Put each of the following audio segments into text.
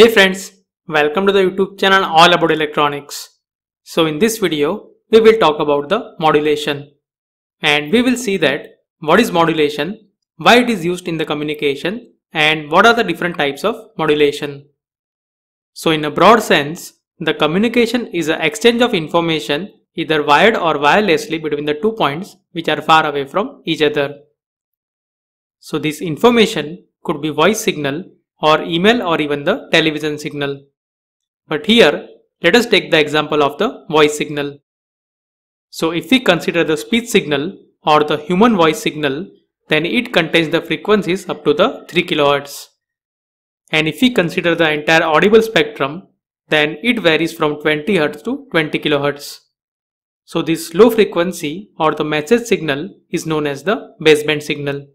Hey friends, welcome to the YouTube channel all about electronics. So in this video, we will talk about the modulation. And we will see that what is modulation, why it is used in the communication and what are the different types of modulation. So in a broad sense, the communication is an exchange of information either wired or wirelessly between the two points which are far away from each other. So this information could be voice signal or email or even the television signal. But here, let us take the example of the voice signal. So if we consider the speech signal or the human voice signal, then it contains the frequencies up to the 3 kHz. And if we consider the entire audible spectrum, then it varies from 20 Hz to 20 kHz. So this low frequency or the message signal is known as the baseband signal.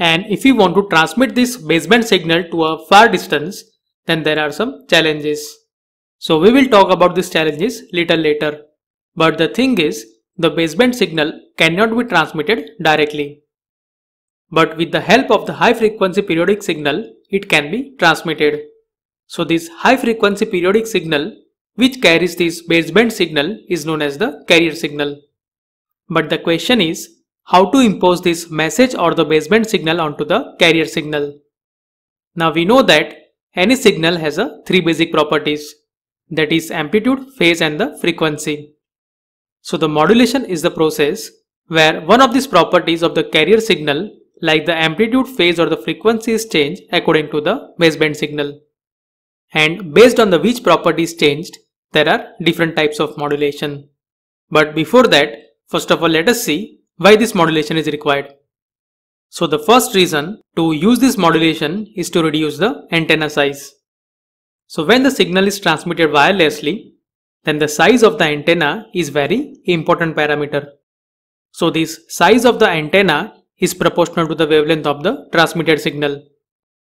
And if we want to transmit this baseband signal to a far distance, then there are some challenges. So we will talk about these challenges little later. But the thing is, the baseband signal cannot be transmitted directly. But with the help of the high frequency periodic signal, it can be transmitted. So this high frequency periodic signal which carries this baseband signal is known as the carrier signal. But the question is, how to impose this message or the baseband signal onto the carrier signal. Now we know that any signal has three basic properties, that is amplitude, phase and the frequency. So the modulation is the process where one of these properties of the carrier signal like the amplitude, phase or the frequency is changed according to the baseband signal. And based on the which property is changed, there are different types of modulation. But before that, first of all let us see why this modulation is required. So the first reason to use this modulation is to reduce the antenna size. So when the signal is transmitted wirelessly, then the size of the antenna is very important parameter. So this size of the antenna is proportional to the wavelength of the transmitted signal.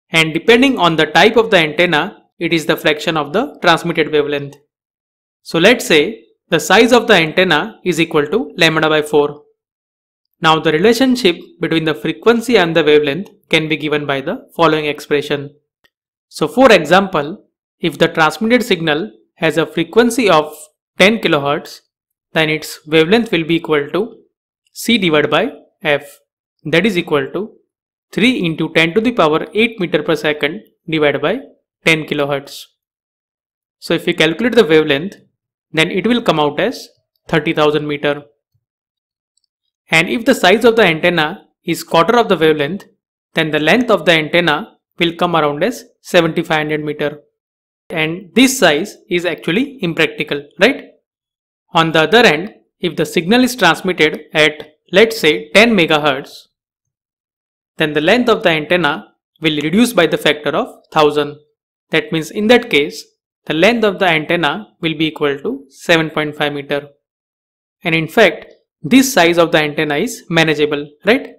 And depending on the type of the antenna, it is the fraction of the transmitted wavelength. So let's say the size of the antenna is equal to lambda by 4. Now the relationship between the frequency and the wavelength can be given by the following expression. So for example, if the transmitted signal has a frequency of 10 kHz, then its wavelength will be equal to c divided by f, that is equal to 3 into 10 to the power 8 meter per second divided by 10 kHz. So if we calculate the wavelength, then it will come out as 30,000 meter. And if the size of the antenna is quarter of the wavelength, then the length of the antenna will come around as 7500 meter. And this size is actually impractical, right? On the other hand, if the signal is transmitted at let's say 10 megahertz, then the length of the antenna will reduce by the factor of 1000. That means in that case, the length of the antenna will be equal to 7.5 meter. And in fact, this size of the antenna is manageable, right?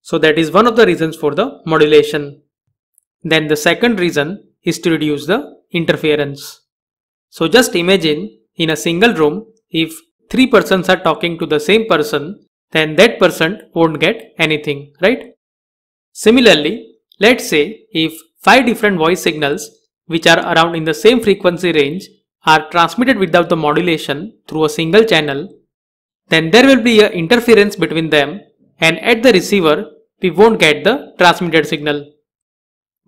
So that is one of the reasons for the modulation. Then the second reason is to reduce the interference. So just imagine in a single room, if three persons are talking to the same person, then that person won't get anything, right? Similarly, let's say if five different voice signals which are around in the same frequency range are transmitted without the modulation through a single channel, then there will be an interference between them and at the receiver, we won't get the transmitted signal.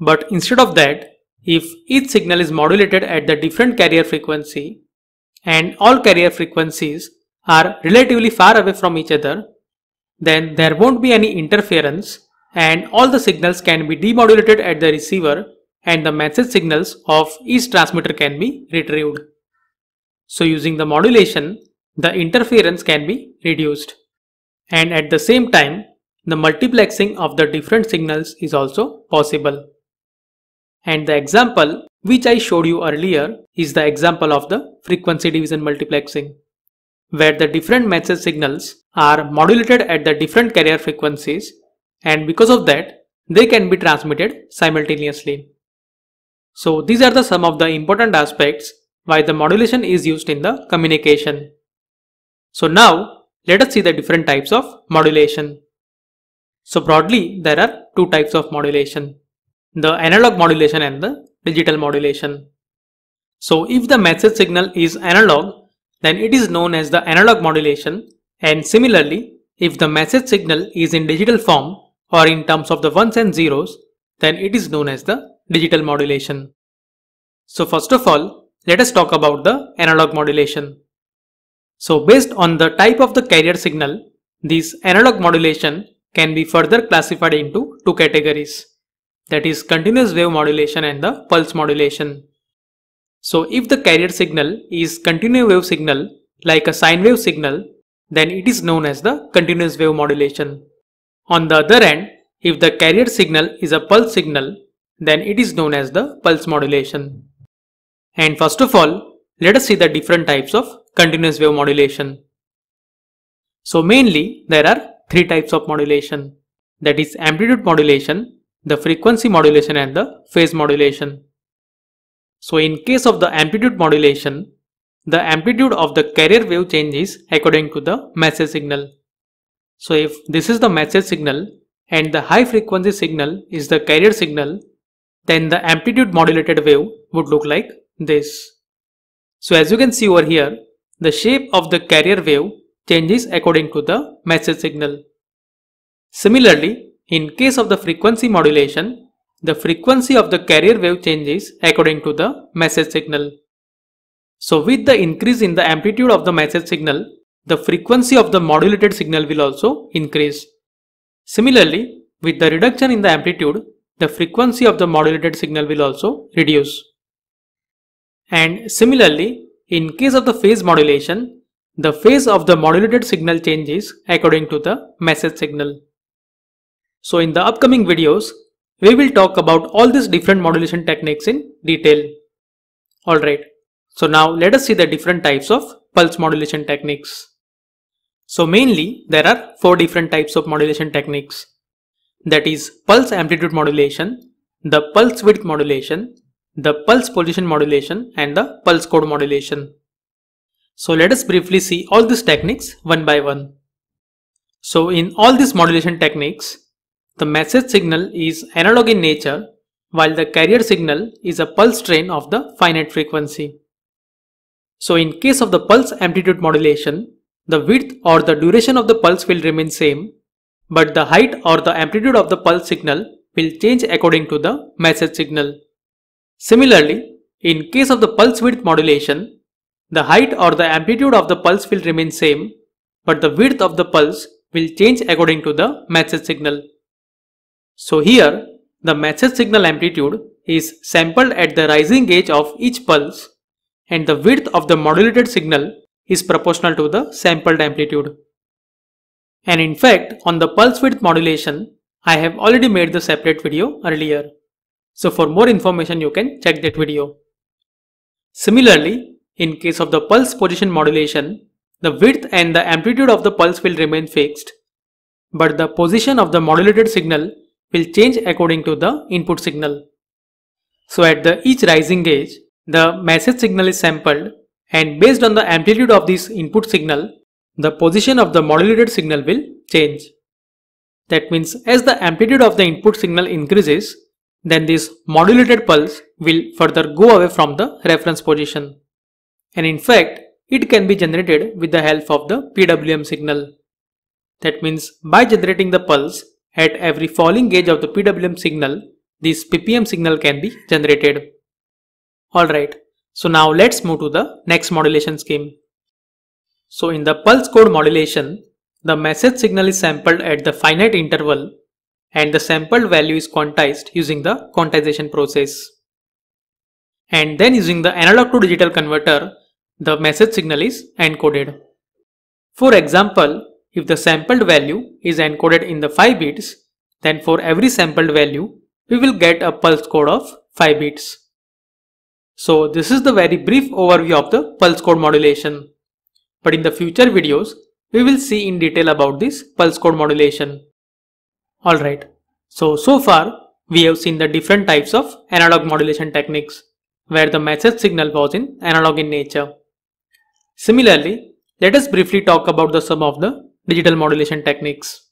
But instead of that, if each signal is modulated at the different carrier frequency and all carrier frequencies are relatively far away from each other, then there won't be any interference and all the signals can be demodulated at the receiver and the message signals of each transmitter can be retrieved. So using the modulation, the interference can be reduced. And at the same time, the multiplexing of the different signals is also possible. And the example which I showed you earlier is the example of the frequency division multiplexing, where the different message signals are modulated at the different carrier frequencies, and because of that, they can be transmitted simultaneously. So these are the some of the important aspects why the modulation is used in the communication. So now, let us see the different types of modulation. So broadly, there are two types of modulation. the analog modulation and the digital modulation. So if the message signal is analog, then it is known as the analog modulation, and similarly, if the message signal is in digital form or in terms of the ones and zeros, then it is known as the digital modulation. So first of all, let us talk about the analog modulation. So based on the type of the carrier signal, this analog modulation can be further classified into two categories, that is continuous wave modulation and the pulse modulation. So if the carrier signal is continuous wave signal like a sine wave signal, then it is known as the continuous wave modulation. On the other hand, if the carrier signal is a pulse signal, then it is known as the pulse modulation. And first of all, let us see the different types of continuous wave modulation. So mainly there are three types of modulation, that is amplitude modulation, the frequency modulation and the phase modulation. So in case of the amplitude modulation, the amplitude of the carrier wave changes according to the message signal. So if this is the message signal and the high frequency signal is the carrier signal, then the amplitude modulated wave would look like this. So as you can see over here, the shape of the carrier wave changes according to the message signal. Similarly, in case of the frequency modulation, the frequency of the carrier wave changes according to the message signal. So with the increase in the amplitude of the message signal, the frequency of the modulated signal will also increase. Similarly, with the reduction in the amplitude, the frequency of the modulated signal will also reduce. And similarly, in case of the phase modulation, the phase of the modulated signal changes according to the message signal. So in the upcoming videos, we will talk about all these different modulation techniques in detail. Alright, so now let us see the different types of pulse modulation techniques. So mainly there are four different types of modulation techniques, that is pulse amplitude modulation, the pulse width modulation, the pulse position modulation and the pulse code modulation. So let us briefly see all these techniques one by one. So in all these modulation techniques, the message signal is analog in nature, while the carrier signal is a pulse train of the finite frequency. So in case of the pulse amplitude modulation, the width or the duration of the pulse will remain same, but the height or the amplitude of the pulse signal will change according to the message signal. Similarly, in case of the pulse width modulation, the height or the amplitude of the pulse will remain same, but the width of the pulse will change according to the message signal. So here, the message signal amplitude is sampled at the rising edge of each pulse, and the width of the modulated signal is proportional to the sampled amplitude. And in fact, on the pulse width modulation, I have already made the separate video earlier. So for more information, you can check that video. Similarly, in case of the pulse position modulation, the width and the amplitude of the pulse will remain fixed, but the position of the modulated signal will change according to the input signal. So at each rising edge, the message signal is sampled, and based on the amplitude of this input signal, the position of the modulated signal will change. That means as the amplitude of the input signal increases, then this modulated pulse will further go away from the reference position. And in fact, it can be generated with the help of the PWM signal. That means by generating the pulse at every falling edge of the PWM signal, this PPM signal can be generated. Alright, so now let's move to the next modulation scheme. So in the pulse code modulation, the message signal is sampled at the finite interval, and the sampled value is quantized using the quantization process. And then using the analog to digital converter, the message signal is encoded. For example, if the sampled value is encoded in the 5 bits, then for every sampled value, we will get a pulse code of 5 bits. So this is the very brief overview of the pulse code modulation. But in the future videos, we will see in detail about this pulse code modulation. Alright, so far we have seen the different types of analog modulation techniques, where the message signal was analog in nature. Similarly, let us briefly talk about some of the digital modulation techniques.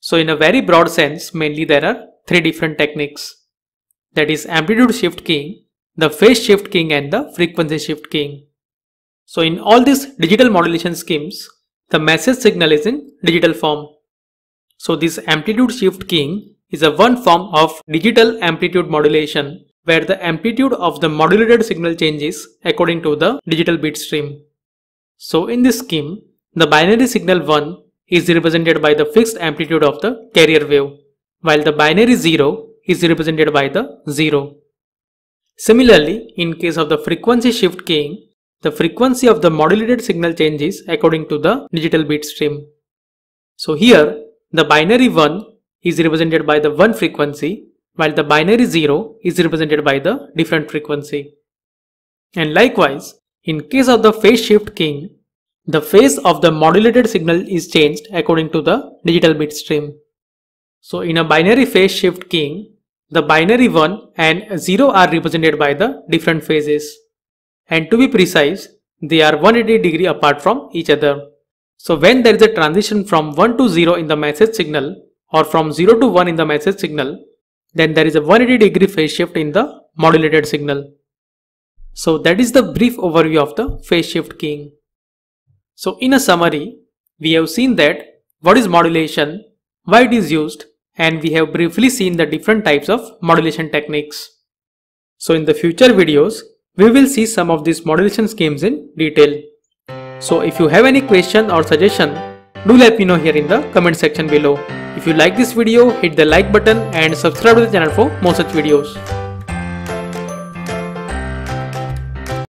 So in a very broad sense, mainly there are three different techniques, that is amplitude shift keying, the phase shift keying and the frequency shift keying. So in all these digital modulation schemes, the message signal is in digital form. So this amplitude shift keying is a one form of digital amplitude modulation where the amplitude of the modulated signal changes according to the digital bit stream. So in this scheme, the binary signal 1 is represented by the fixed amplitude of the carrier wave, while the binary 0 is represented by the 0. Similarly, in case of the frequency shift keying, the frequency of the modulated signal changes according to the digital bit stream. So here, the binary 1 is represented by the one frequency, while the binary 0 is represented by the different frequency. And likewise, in case of the phase shift keying, the phase of the modulated signal is changed according to the digital bit stream. So in a binary phase shift keying, the binary 1 and 0 are represented by the different phases. And to be precise, they are 180 degrees apart from each other. So when there is a transition from 1 to 0 in the message signal or from 0 to 1 in the message signal, then there is a 180 degree phase shift in the modulated signal. So that is the brief overview of the phase shift keying. So in a summary, we have seen that what is modulation, why it is used, and we have briefly seen the different types of modulation techniques. So in the future videos, we will see some of these modulation schemes in detail. So if you have any question or suggestion, do let me know here in the comment section below. If you like this video, hit the like button and subscribe to the channel for more such videos.